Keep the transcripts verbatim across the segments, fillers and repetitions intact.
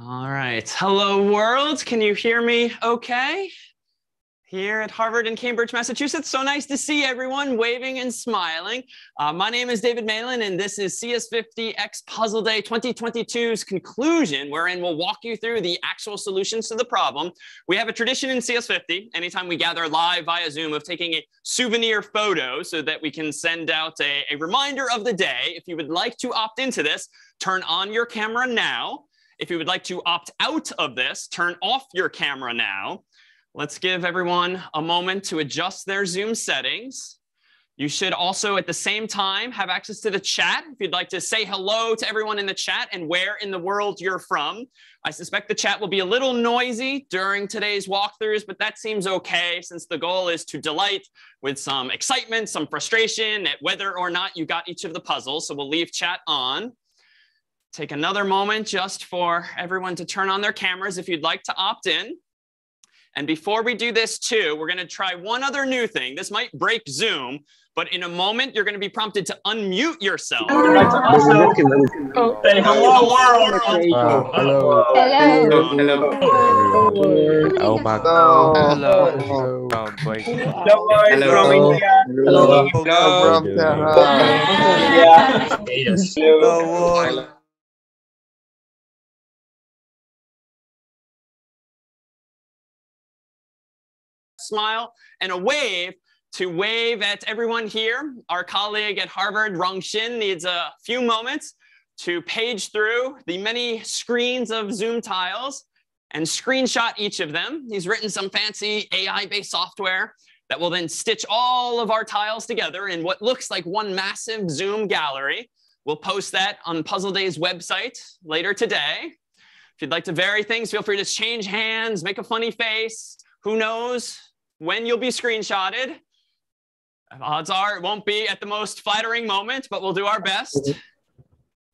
All right. Hello, world. Can you hear me okay? Here at Harvard in Cambridge, Massachusetts. So nice to see everyone waving and smiling. Uh, my name is David Malan, and this is C S fifty X Puzzle Day twenty twenty-two's conclusion, wherein we'll walk you through the actual solutions to the problem. We have a tradition in C S fifty, anytime we gather live via Zoom, of taking a souvenir photo so that we can send out a, a reminder of the day. If you would like to opt into this, turn on your camera now. If you would like to opt out of this, turn off your camera now. Let's give everyone a moment to adjust their Zoom settings. You should also, at the same time, have access to the chat if you'd like to say hello to everyone in the chat and where in the world you're from. I suspect the chat will be a little noisy during today's walkthroughs, but that seems OK, since the goal is to delight with some excitement, some frustration at whether or not you got each of the puzzles. So we'll leave chat on. Take another moment just for everyone to turn on their cameras if you'd like to opt in. And before we do this, too, we're going to try one other new thing. This might break Zoom, but in a moment, you're going to be prompted to unmute yourself. Hello, world. Hello. Hello. Hello. Oh, my God. Hello. Hello. Hello. Smile and a wave to wave at everyone here. Our colleague at Harvard, Rong Xin, needs a few moments to page through the many screens of Zoom tiles and screenshot each of them. He's written some fancy A I-based software that will then stitch all of our tiles together in what looks like one massive Zoom gallery. We'll post that on Puzzle Day's website later today. If you'd like to vary things, feel free to change hands, make a funny face. Who knows when you'll be screenshotted? Odds are it won't be at the most flattering moment, but we'll do our best.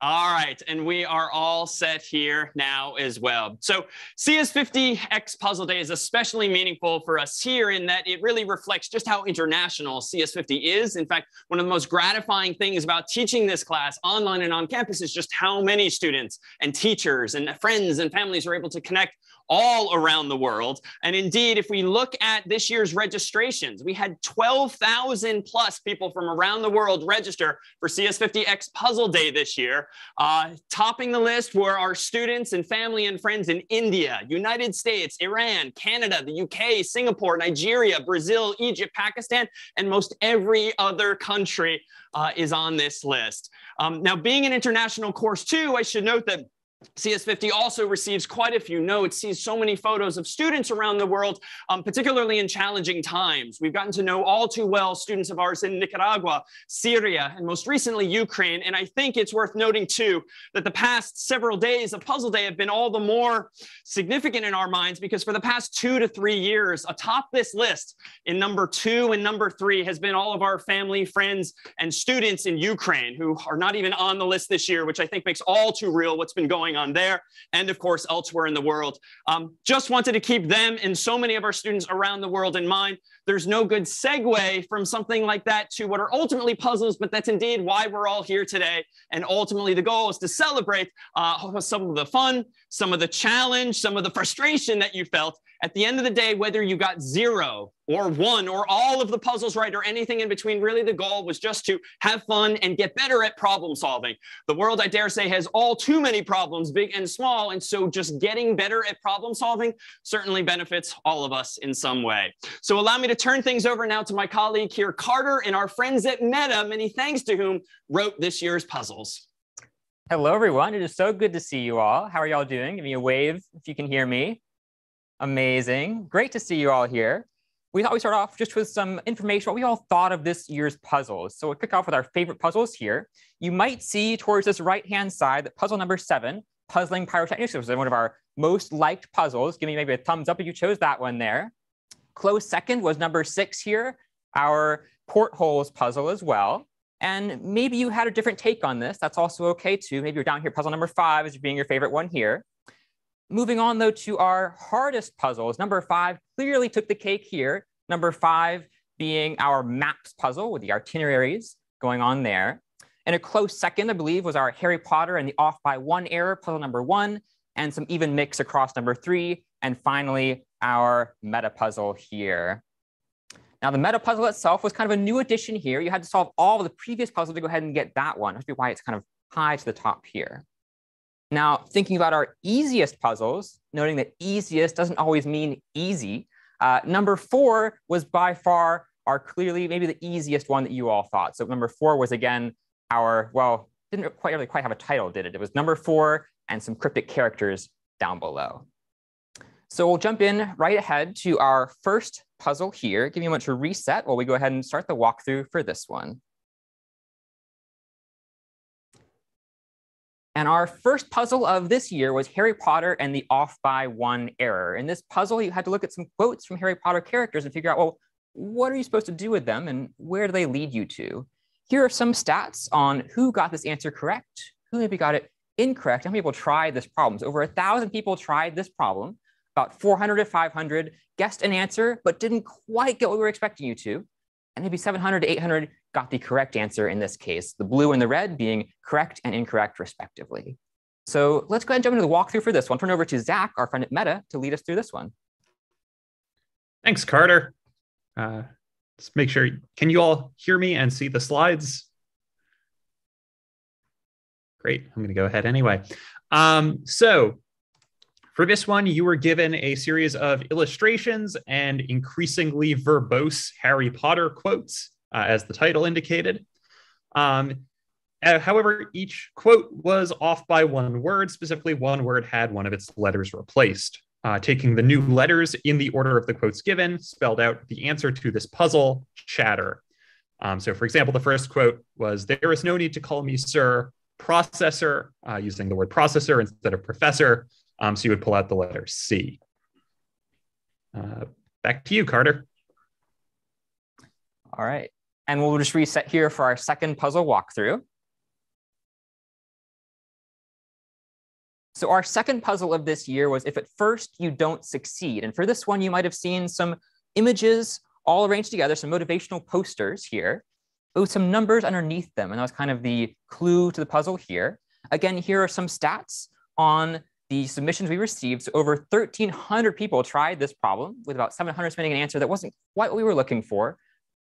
All right, and we are all set here now as well. So C S fifty X Puzzle Day is especially meaningful for us here in that it really reflects just how international C S fifty is. In fact, one of the most gratifying things about teaching this class online and on campus is just how many students and teachers and friends and families are able to connect all around the world. And indeed, if we look at this year's registrations, we had twelve thousand plus people from around the world register for C S fifty X Puzzle Day this year. Uh, topping the list were our students and family and friends in India, United States, Iran, Canada, the U K, Singapore, Nigeria, Brazil, Egypt, Pakistan, and most every other country uh, is on this list. Um, now, being an international course too, I should note that C S fifty also receives quite a few notes, sees so many photos of students around the world, um, particularly in challenging times. We've gotten to know all too well students of ours in Nicaragua, Syria, and most recently Ukraine. And I think it's worth noting, too, that the past several days of Puzzle Day have been all the more significant in our minds because for the past two to three years, atop this list in number two and number three has been all of our family, friends, and students in Ukraine who are not even on the list this year, which I think makes all too real what's been going on. on there, and of course, elsewhere in the world. Um, just wanted to keep them and so many of our students around the world in mind. There's no good segue from something like that to what are ultimately puzzles, but that's indeed why we're all here today. And ultimately, the goal is to celebrate uh, some of the fun, some of the challenge, some of the frustration that you felt. At the end of the day, whether you got zero or one or all of the puzzles right or anything in between, really the goal was just to have fun and get better at problem solving. The world, I dare say, has all too many problems, big and small. And so just getting better at problem solving certainly benefits all of us in some way. So allow me to turn things over now to my colleague here, Carter, and our friends at Meta, many thanks to whom wrote this year's puzzles. Hello, everyone. It is so good to see you all. How are y'all doing? Give me a wave if you can hear me. Amazing. Great to see you all here. We thought we'd start off just with some information, what we all thought of this year's puzzles. So we'll kick off with our favorite puzzles here. You might see towards this right-hand side that puzzle number seven, Puzzling Pyrotechnics, was one of our most liked puzzles. Give me maybe a thumbs up if you chose that one there. Close second was number six here, our portholes puzzle as well. And maybe you had a different take on this. That's also OK, too. Maybe you're down here. Puzzle number five is being your favorite one here. Moving on, though, to our hardest puzzles. Number five clearly took the cake here. Number five being our maps puzzle with the itineraries going on there. And a close second, I believe, was our Harry Potter and the off by one error puzzle number one. and some even mix across number three, and finally, our meta puzzle here. Now, the meta puzzle itself was kind of a new addition here. You had to solve all the previous puzzles to go ahead and get that one. That's why it's kind of high to the top here. Now, thinking about our easiest puzzles, noting that easiest doesn't always mean easy, uh, number four was by far our clearly maybe the easiest one that you all thought. So number four was, again, our, well, didn't quite really quite have a title, did it? It was number four and some cryptic characters down below. So we'll jump in right ahead to our first puzzle here. Give me a moment to reset while we go ahead and start the walkthrough for this one. And our first puzzle of this year was Harry Potter and the off by one error. In this puzzle, you had to look at some quotes from Harry Potter characters and figure out, well, what are you supposed to do with them and where do they lead you to? Here are some stats on who got this answer correct, who maybe got it incorrect, how many people tried this problem. So over one thousand people tried this problem. About four hundred to five hundred guessed an answer, but didn't quite get what we were expecting you to. And maybe seven hundred to eight hundred got the correct answer in this case, the blue and the red being correct and incorrect, respectively. So let's go ahead and jump into the walkthrough for this one. Turn over to Zach, our friend at Meta, to lead us through this one. Thanks, Carter. Uh, let's make sure, can you all hear me and see the slides? Great, I'm gonna go ahead anyway. Um, so for this one, you were given a series of illustrations and increasingly verbose Harry Potter quotes, uh, as the title indicated. Um, however, each quote was off by one word. Specifically, one word had one of its letters replaced. Uh, taking the new letters in the order of the quotes given, spelled out the answer to this puzzle, chatter. Um, so for example, the first quote was, "There is no need to call me sir, processor," uh, using the word processor instead of professor. Um, so you would pull out the letter C. Uh, back to you, Carter. All right. And we'll just reset here for our second puzzle walkthrough. So our second puzzle of this year was if at first you don't succeed. And for this one, you might have seen some images all arranged together, some motivational posters here, with some numbers underneath them. And that was kind of the clue to the puzzle here. Again, here are some stats on the submissions we received. So over thirteen hundred people tried this problem, with about seven hundred submitting an answer that wasn't quite what we were looking for,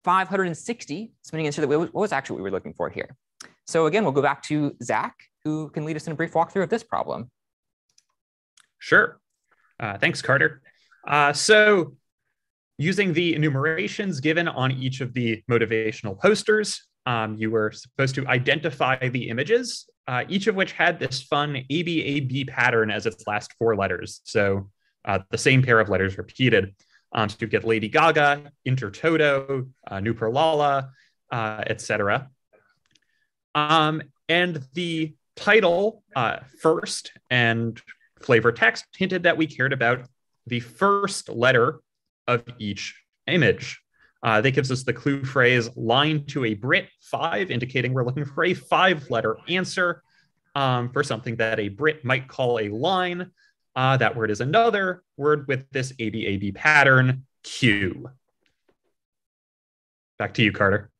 five hundred sixty submitting an answer that we, what was actually what we were looking for here. So again, we'll go back to Zach, who can lead us in a brief walkthrough of this problem. Sure. Uh, thanks, Carter. Uh, so using the enumerations given on each of the motivational posters, um, you were supposed to identify the images, uh, each of which had this fun A B A B pattern as its last four letters. So uh, the same pair of letters repeated. Um, so you get Lady Gaga, Inter Toto, uh, Nupur Lala, uh, et cetera. Um, and the title uh, first and flavor text hinted that we cared about the first letter of each image. Uh, that gives us the clue phrase, line to a Brit five, indicating we're looking for a five letter answer um, for something that a Brit might call a line. Uh, that word is another word with this A B A B pattern, Q. Back to you, Carter.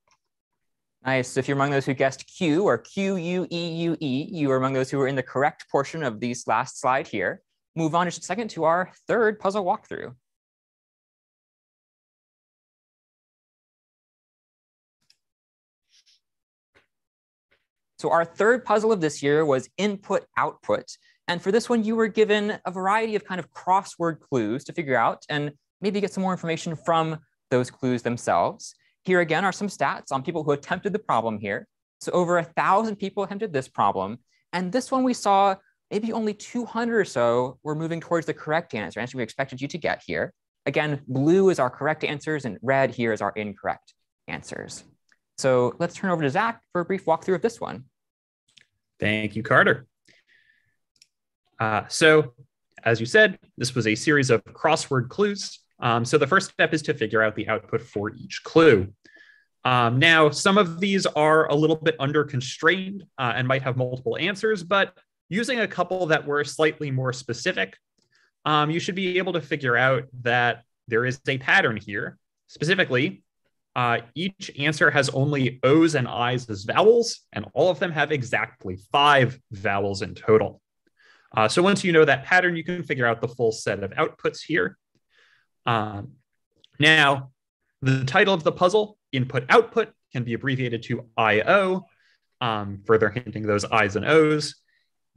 Nice. So if you're among those who guessed Q or Q U E U E, you are among those who were in the correct portion of this last slide here. Move on just a second to our third puzzle walkthrough. So our third puzzle of this year was input output. And for this one, you were given a variety of kind of crossword clues to figure out and maybe get some more information from those clues themselves. Here again are some stats on people who attempted the problem here. So over a thousand people attempted this problem. And this one we saw maybe only two hundred or so were moving towards the correct answer, answer we expected you to get here. Again, blue is our correct answers and red here is our incorrect answers. So let's turn over to Zach for a brief walkthrough of this one. Thank you, Carter. Uh, so as you said, this was a series of crossword clues. Um, so the first step is to figure out the output for each clue. Um, now, some of these are a little bit under constrained uh, and might have multiple answers, but using a couple that were slightly more specific, um, you should be able to figure out that there is a pattern here. Specifically, uh, each answer has only O's and I's as vowels, and all of them have exactly five vowels in total. Uh, so once you know that pattern, you can figure out the full set of outputs here. Um, now, the title of the puzzle, input-output, can be abbreviated to I O, um, further hinting those I's and O's.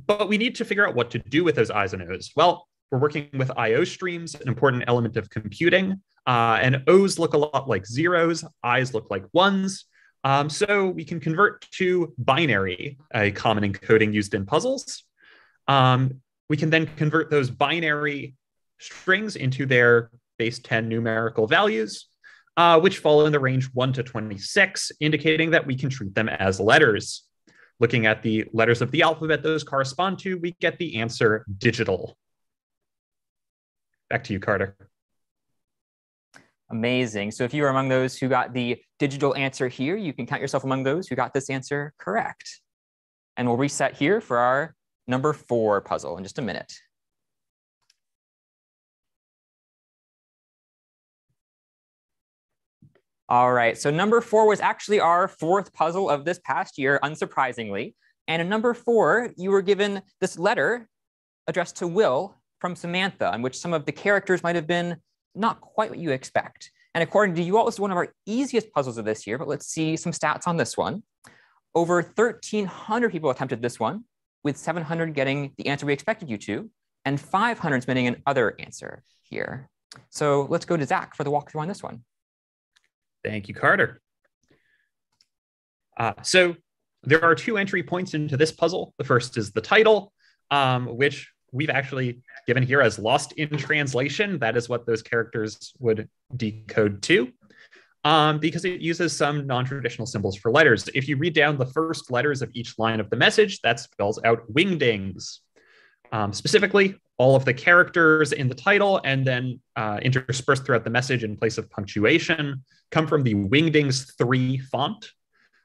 But we need to figure out what to do with those I's and O's. Well, we're working with I O streams, an important element of computing. Uh, and O's look a lot like zeros, I's look like ones. Um, so we can convert to binary, a common encoding used in puzzles. Um, we can then convert those binary strings into their base ten numerical values, uh, which fall in the range one to twenty-six, indicating that we can treat them as letters. Looking at the letters of the alphabet those correspond to, we get the answer digital. Back to you, Carter. Amazing. So if you were among those who got the digital answer here, you can count yourself among those who got this answer correct. And we'll reset here for our number four puzzle in just a minute. All right, so number four was actually our fourth puzzle of this past year, unsurprisingly. And in number four, you were given this letter addressed to Will from Samantha, in which some of the characters might have been not quite what you expect. And according to you all, this is one of our easiest puzzles of this year, but let's see some stats on this one. Over thirteen hundred people attempted this one, with seven hundred getting the answer we expected you to, and five hundred submitting another answer here. So let's go to Zach for the walkthrough on this one. Thank you, Carter. Uh, so there are two entry points into this puzzle. The first is the title, um, which we've actually given here as lost in translation. That is what those characters would decode to, um, because it uses some non-traditional symbols for letters. If you read down the first letters of each line of the message, that spells out Wingdings. Um, specifically, all of the characters in the title and then uh, interspersed throughout the message in place of punctuation come from the Wingdings three font.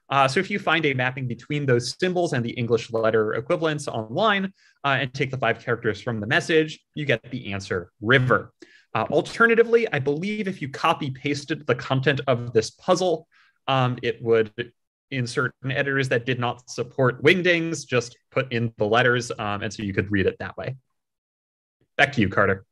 Uh, so if you find a mapping between those symbols and the English letter equivalents online uh, and take the five characters from the message, you get the answer river. Uh, alternatively, I believe if you copy pasted the content of this puzzle, um, it would, in certain editors that did not support Wingdings, just put in the letters. Um, and so you could read it that way. Back to you, Carter.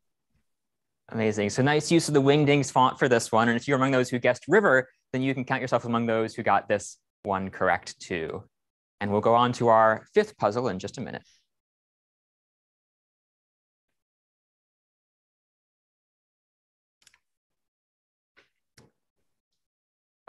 Amazing. So nice use of the Wingdings font for this one. And if you're among those who guessed river, then you can count yourself among those who got this one correct too. And we'll go on to our fifth puzzle in just a minute.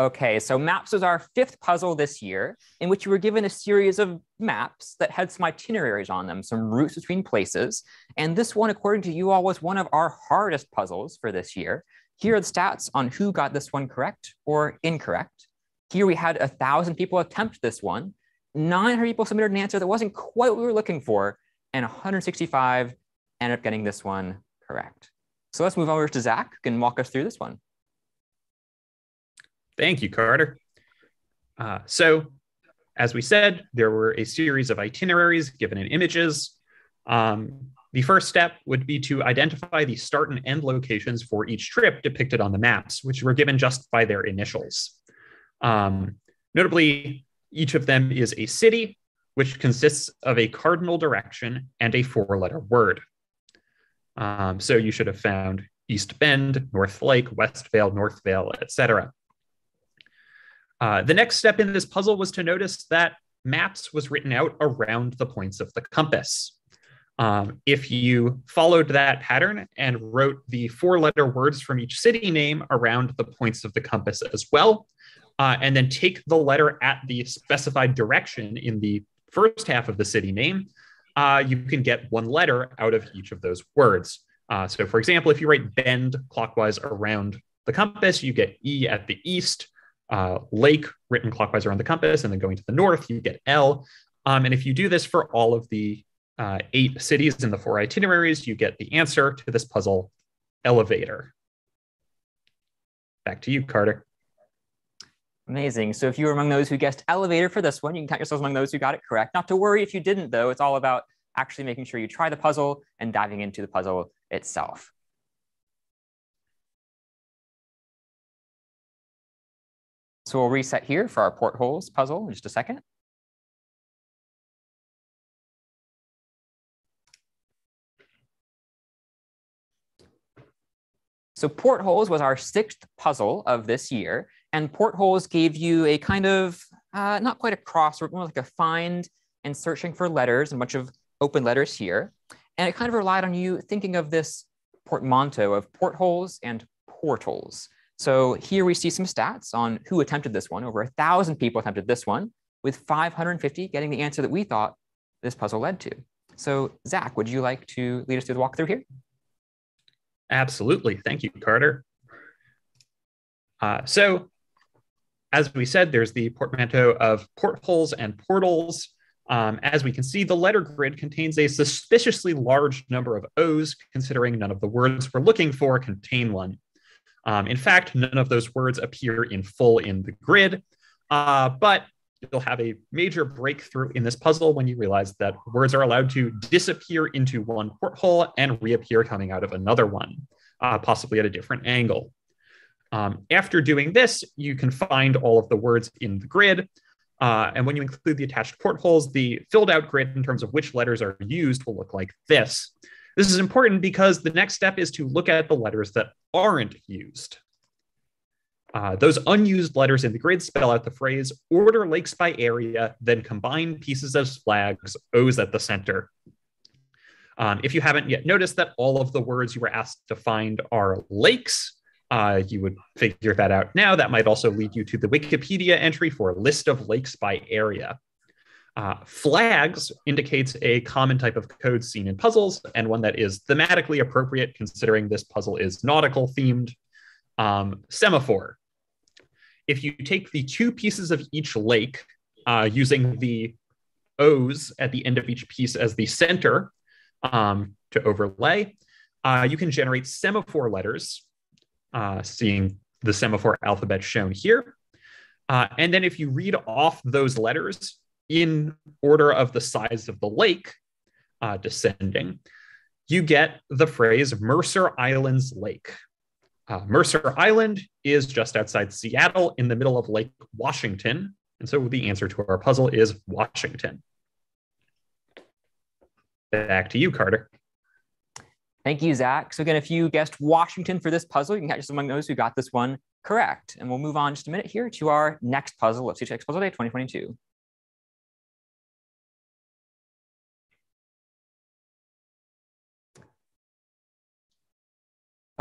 Okay, so maps was our fifth puzzle this year, in which you were given a series of maps that had some itineraries on them, some routes between places. And this one, according to you all, was one of our hardest puzzles for this year. Here are the stats on who got this one correct or incorrect. Here we had one thousand people attempt this one. nine hundred people submitted an answer that wasn't quite what we were looking for, and one hundred sixty-five ended up getting this one correct. So let's move over to Zach, who can walk us through this one. Thank you, Carter. Uh, so as we said, there were a series of itineraries given in images. Um, the first step would be to identify the start and end locations for each trip depicted on the maps, which were given just by their initials. Um, notably, each of them is a city, which consists of a cardinal direction and a four-letter word. Um, so you should have found East Bend, North Lake, Westvale, Northvale, et cetera. Uh, the next step in this puzzle was to notice that maps was written out around the points of the compass. Um, if you followed that pattern and wrote the four-letter words from each city name around the points of the compass as well, uh, and then take the letter at the specified direction in the first half of the city name, uh, you can get one letter out of each of those words. Uh, so for example, if you write bend clockwise around the compass, you get E at the east. Uh, lake written clockwise around the compass and then going to the north, you get L. Um, and if you do this for all of the uh, eight cities in the four itineraries, you get the answer to this puzzle, elevator. Back to you, Carter. Amazing. So if you were among those who guessed elevator for this one, you can count yourselves among those who got it correct. Not to worry if you didn't, though. It's all about actually making sure you try the puzzle and diving into the puzzle itself. So we'll reset here for our portholes puzzle in just a second. So portholes was our sixth puzzle of this year, and portholes gave you a kind of, uh, not quite a crossword, more like a find and searching for letters, and a bunch of open letters here. And it kind of relied on you thinking of this portmanteau of portholes and portals. So here we see some stats on who attempted this one. Over a thousand people attempted this one, with five hundred fifty getting the answer that we thought this puzzle led to. So Zach, would you like to lead us through the walkthrough here? Absolutely. Thank you, Carter. Uh, so as we said, there's the portmanteau of portholes and portals. Um, as we can see, the letter grid contains a suspiciously large number of O's, considering none of the words we're looking for contain one. Um, in fact, none of those words appear in full in the grid, uh, but you'll have a major breakthrough in this puzzle when you realize that words are allowed to disappear into one porthole and reappear coming out of another one, uh, possibly at a different angle. Um, after doing this, you can find all of the words in the grid. Uh, and when you include the attached portholes, the filled out grid in terms of which letters are used will look like this. This is important because the next step is to look at the letters that aren't used. Uh, those unused letters in the grid spell out the phrase, order lakes by area, then combine pieces as flags, O's at the center. Um, if you haven't yet noticed that all of the words you were asked to find are lakes, uh, you would figure that out now. That might also lead you to the Wikipedia entry for a list of lakes by area. Uh, flags indicates a common type of code seen in puzzles, and one that is thematically appropriate considering this puzzle is nautical themed. Um, semaphore. If you take the two pieces of each lake, uh, using the O's at the end of each piece as the center um, to overlay, uh, you can generate semaphore letters, uh, seeing the semaphore alphabet shown here. Uh, and then if you read off those letters in order of the size of the lake, uh, descending, you get the phrase Mercer Islands Lake. Uh, Mercer Island is just outside Seattle in the middle of Lake Washington. And so the answer to our puzzle is Washington. Back to you, Carter. Thank you, Zach. So again, if you guessed Washington for this puzzle, you can catch us among those who got this one correct. And we'll move on just a minute here to our next puzzle of C S fifty X Puzzle Day twenty twenty-two.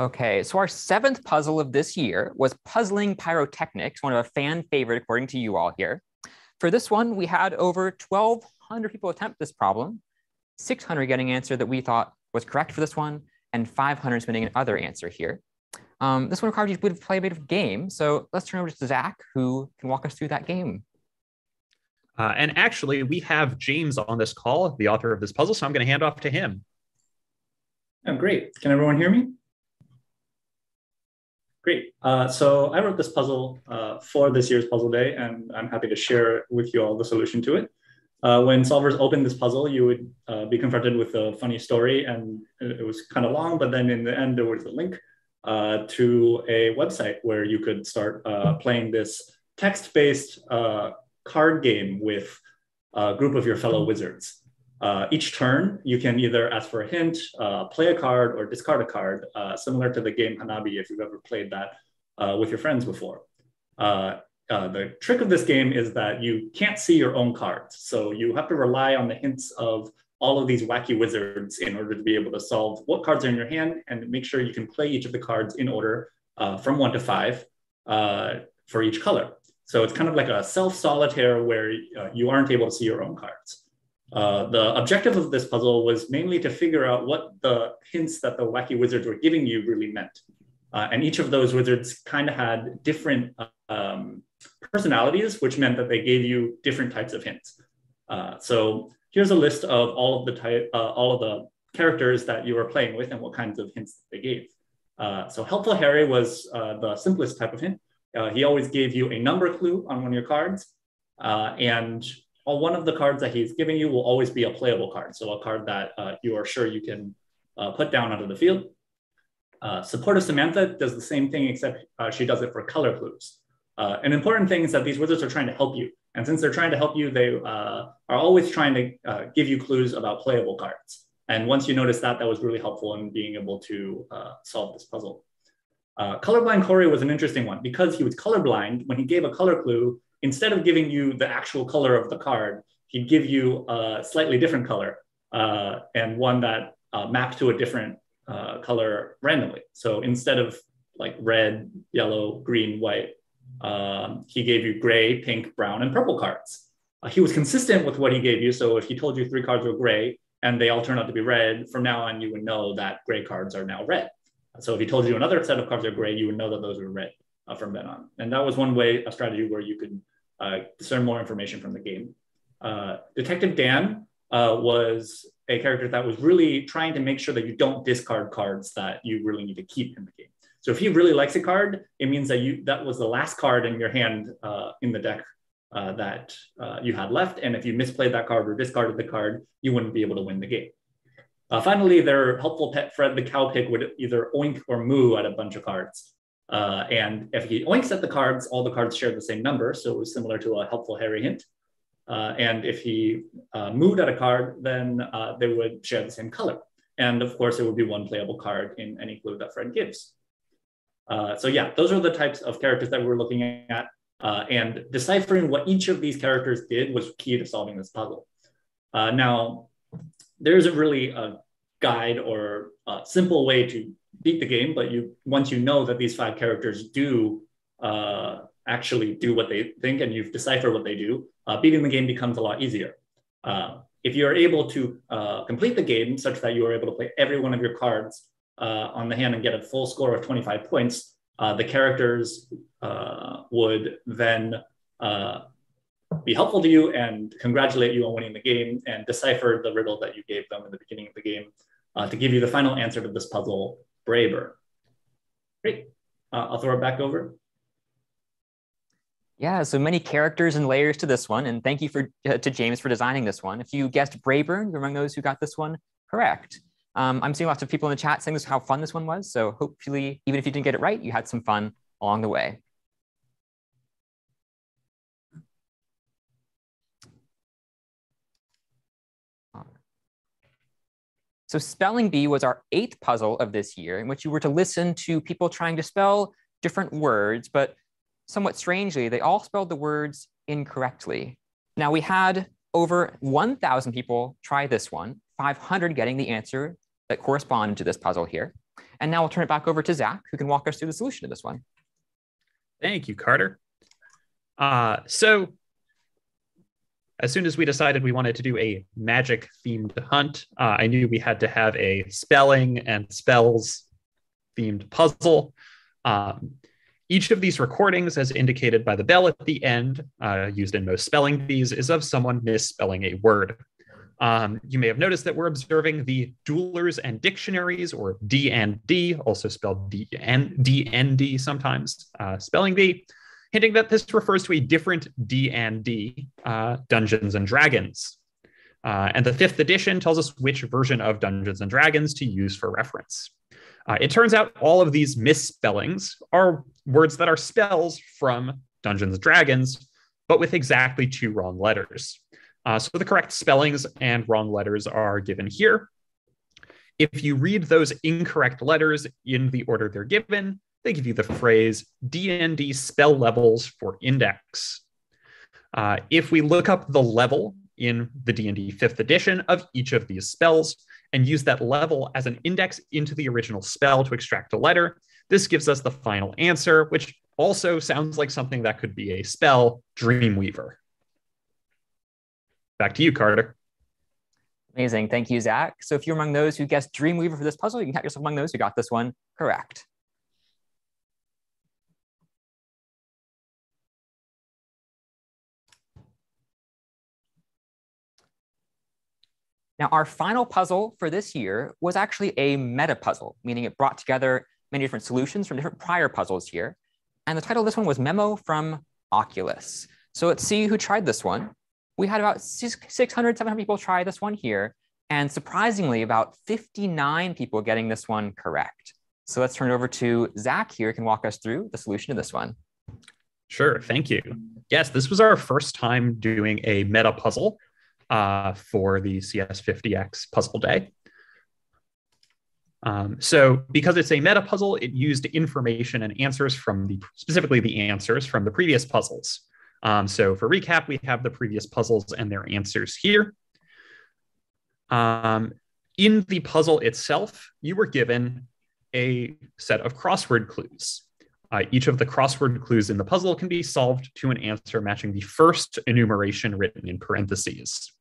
Okay, so our seventh puzzle of this year was Puzzling Pyrotechnics, one of a fan favorite according to you all here. For this one, we had over twelve hundred people attempt this problem, six hundred getting an answer that we thought was correct for this one, and five hundred submitting another answer here. Um, this one required you to play a bit of game, so let's turn over to Zach, who can walk us through that game. Uh, and actually, we have James on this call, the author of this puzzle, so I'm going to hand off to him. Oh, great. Can everyone hear me? Great. Uh, so I wrote this puzzle uh, for this year's Puzzle Day, and I'm happy to share with you all the solution to it. Uh, when solvers opened this puzzle, you would uh, be confronted with a funny story, and it was kind of long, but then in the end, there was a link uh, to a website where you could start uh, playing this text-based uh, card game with a group of your fellow wizards. Uh, each turn, you can either ask for a hint, uh, play a card, or discard a card, uh, similar to the game Hanabi, if you've ever played that uh, with your friends before. Uh, uh, the trick of this game is that you can't see your own cards, so you have to rely on the hints of all of these wacky wizards in order to be able to solve what cards are in your hand, and make sure you can play each of the cards in order uh, from one to five uh, for each color. So it's kind of like a self-solitaire where uh, you aren't able to see your own cards. Uh, the objective of this puzzle was mainly to figure out what the hints that the wacky wizards were giving you really meant. Uh, and each of those wizards kind of had different um, personalities, which meant that they gave you different types of hints. Uh, so here's a list of all of the type, uh, all of the characters that you were playing with and what kinds of hints they gave. Uh, so Helpful Harry was uh, the simplest type of hint. Uh, he always gave you a number clue on one of your cards, uh, and one of the cards that he's giving you will always be a playable card. So a card that uh, you are sure you can uh, put down out of the field. Uh, Supportive Samantha does the same thing, except uh, she does it for color clues. Uh, an important thing is that these wizards are trying to help you. And since they're trying to help you, they uh, are always trying to uh, give you clues about playable cards. And once you notice that, that was really helpful in being able to uh, solve this puzzle. Uh, colorblind Corey was an interesting one because he was colorblind. When he gave a color clue, instead of giving you the actual color of the card, he'd give you a slightly different color uh, and one that uh, mapped to a different uh, color randomly. So instead of like red, yellow, green, white, um, he gave you gray, pink, brown, and purple cards. Uh, he was consistent with what he gave you. So if he told you three cards were gray and they all turned out to be red, from now on, you would know that gray cards are now red. So if he told you another set of cards are gray, you would know that those were red uh, from then on. And that was one way, a strategy where you could uh, discern more information from the game. Uh, Detective Dan uh, was a character that was really trying to make sure that you don't discard cards that you really need to keep in the game. So if he really likes a card, it means that you that was the last card in your hand uh, in the deck uh, that uh, you had left. And if you misplayed that card or discarded the card, you wouldn't be able to win the game. Uh, finally, their helpful pet, Fred the Cowpig, would either oink or moo at a bunch of cards. Uh, and if he oinks at the cards, all the cards shared the same number. So it was similar to a helpful Harry hint. Uh, and if he uh, moved at a card, then uh, they would share the same color. And of course, it would be one playable card in any clue that Fred gives. Uh, so yeah, those are the types of characters that we're looking at. Uh, and deciphering what each of these characters did was key to solving this puzzle. Uh, now, there isn't really a guide or a simple way to beat the game, but you once you know that these five characters do uh, actually do what they think and you've deciphered what they do, uh, beating the game becomes a lot easier. Uh, if you're able to uh, complete the game such that you are able to play every one of your cards uh, on the hand and get a full score of twenty-five points, uh, the characters uh, would then uh, be helpful to you and congratulate you on winning the game and decipher the riddle that you gave them in the beginning of the game uh, to give you the final answer to this puzzle, Braeburn. Great, uh, I'll throw it back over. Yeah, so many characters and layers to this one, and thank you for uh, to James for designing this one. If you guessed Braeburn, you're among those who got this one correct. Um, I'm seeing lots of people in the chat saying this how fun this one was, so hopefully, even if you didn't get it right, you had some fun along the way. So Spelling Bee was our eighth puzzle of this year in which you were to listen to people trying to spell different words, but somewhat strangely, they all spelled the words incorrectly. Now we had over one thousand people try this one, five hundred getting the answer that corresponded to this puzzle here. And now we'll turn it back over to Zach, who can walk us through the solution to this one. Thank you, Carter. Uh, so as soon as we decided we wanted to do a magic themed hunt, uh, I knew we had to have a spelling and spells themed puzzle. Um, each of these recordings, as indicated by the bell at the end, uh, used in most spelling bees, is of someone misspelling a word. Um, you may have noticed that we're observing the Duelers and Dictionaries, or D and D, also spelled D and D sometimes, uh, spelling bee, hinting that this refers to a different D and D, uh, Dungeons and Dragons. Uh, and the fifth edition tells us which version of Dungeons and Dragons to use for reference. Uh, it turns out all of these misspellings are words that are spells from Dungeons and Dragons, but with exactly two wrong letters. Uh, so the correct spellings and wrong letters are given here. If you read those incorrect letters in the order they're given, they give you the phrase D and D spell levels for index. Uh, if we look up the level in the D and D fifth edition of each of these spells and use that level as an index into the original spell to extract a letter, this gives us the final answer, which also sounds like something that could be a spell, Dreamweaver. Back to you, Carter. Amazing, thank you, Zach. So if you're among those who guessed Dreamweaver for this puzzle, you can count yourself among those who got this one correct. Now, our final puzzle for this year was actually a meta puzzle, meaning it brought together many different solutions from different prior puzzles here. And the title of this one was Memo from Oculus. So let's see who tried this one. We had about six hundred, seven hundred people try this one here, and surprisingly, about fifty-nine people getting this one correct. So let's turn it over to Zach here, who can walk us through the solution to this one. Sure, thank you. Yes, this was our first time doing a meta puzzle. Uh, for the C S fifty X puzzle day. Um, so because it's a meta puzzle, it used information and answers from the, specifically the answers from the previous puzzles. Um, so for recap, we have the previous puzzles and their answers here. Um, in the puzzle itself, you were given a set of crossword clues. Uh, each of the crossword clues in the puzzle can be solved to an answer matching the first enumeration written in parentheses.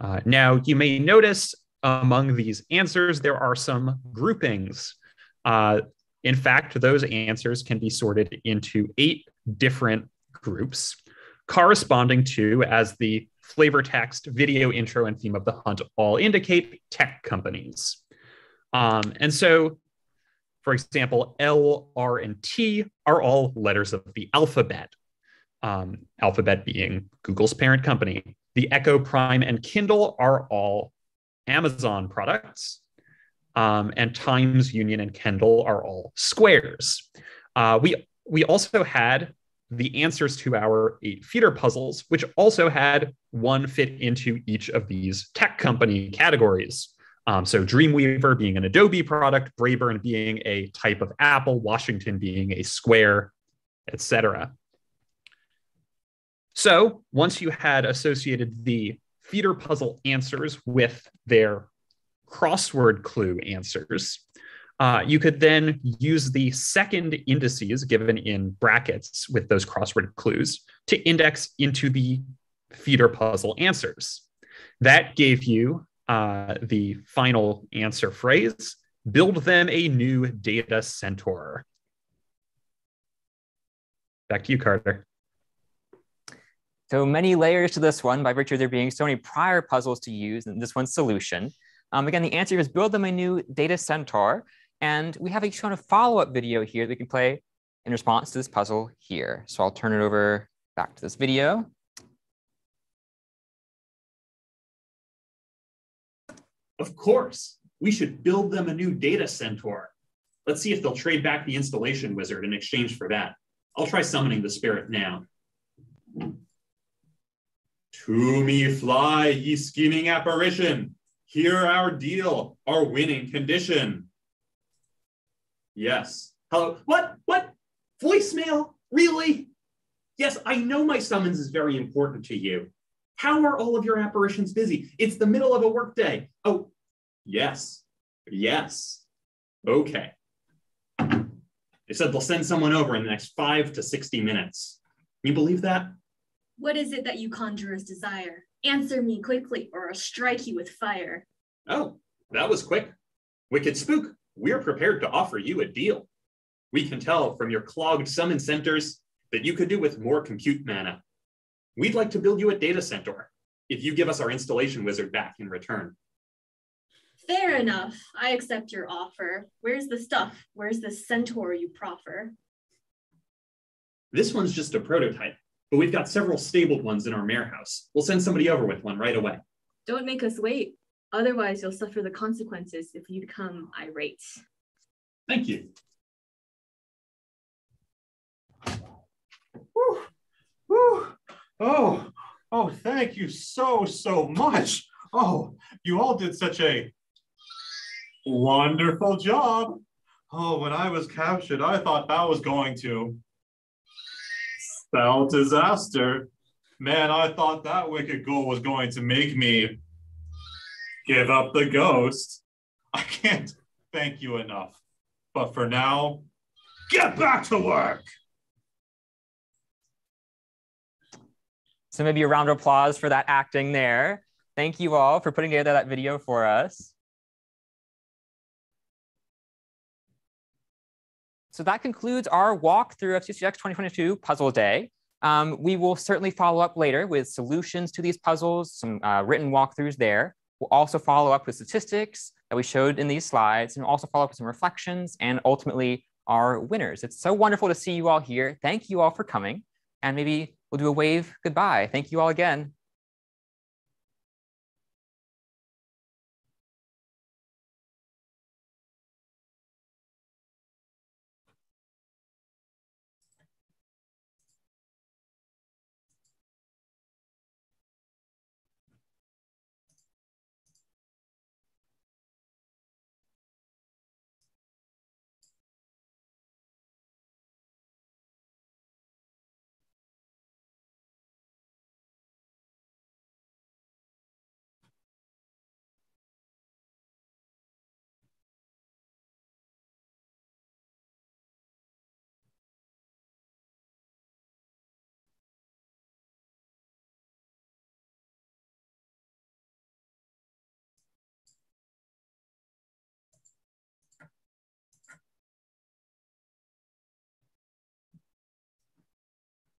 Uh, now, you may notice among these answers, there are some groupings. Uh, in fact, those answers can be sorted into eight different groups corresponding to, as the flavor text, video intro, and theme of the hunt all indicate, tech companies. Um, and so, for example, L, R, and T are all letters of the alphabet. Um, alphabet being Google's parent company. The Echo, Prime, and Kindle are all Amazon products. Um, and Times, Union, and Kendall are all squares. Uh, we, we also had the answers to our eight feeder puzzles, which also had one fit into each of these tech company categories. Um, so Dreamweaver being an Adobe product, Braeburn being a type of Apple, Washington being a square, et cetera. So once you had associated the feeder puzzle answers with their crossword clue answers, uh, you could then use the second indices given in brackets with those crossword clues to index into the feeder puzzle answers. That gave you Uh, the final answer phrase, build them a new data centaur. Back to you, Carter. So many layers to this one by virtue of there being so many prior puzzles to use in this one's solution. Um, again, the answer is build them a new data centaur. And we have a shown a follow-up video here that we can play in response to this puzzle here. So I'll turn it over back to this video. Of course, we should build them a new data centaur. Let's see if they'll trade back the installation wizard in exchange for that. I'll try summoning the spirit now. To me fly, ye scheming apparition. Hear our deal, our winning condition. Yes. Hello. What? What? Voicemail? Really? Yes, I know my summons is very important to you. How are all of your apparitions busy? It's the middle of a workday. Oh, yes, yes, okay. They said they'll send someone over in the next five to sixty minutes. Can you believe that? What is it that you conjurers desire? Answer me quickly or I'll strike you with fire. Oh, that was quick. Wicked Spook, we're prepared to offer you a deal. We can tell from your clogged summon centers that you could do with more compute mana. We'd like to build you a data center if you give us our installation wizard back in return. Fair enough. I accept your offer. Where's the stuff? Where's the centaur you proffer? This one's just a prototype, but we've got several stabled ones in our mare house. We'll send somebody over with one right away. Don't make us wait. Otherwise, you'll suffer the consequences if you become irate. Thank you. Whew. Whew. Oh, oh, thank you so, so much. Oh, you all did such a wonderful job. Oh, when I was captured, I thought that was going to spell disaster. Man, I thought that wicked ghoul was going to make me give up the ghost. I can't thank you enough. But for now, get back to work. So maybe a round of applause for that acting there. Thank you all for putting together that video for us. So that concludes our walkthrough of C S fifty X twenty twenty-two Puzzle Day. Um, we will certainly follow up later with solutions to these puzzles, some uh, written walkthroughs there. We'll also follow up with statistics that we showed in these slides, and also follow up with some reflections and ultimately our winners. It's so wonderful to see you all here. Thank you all for coming, and maybe we'll do a wave goodbye. Thank you all again.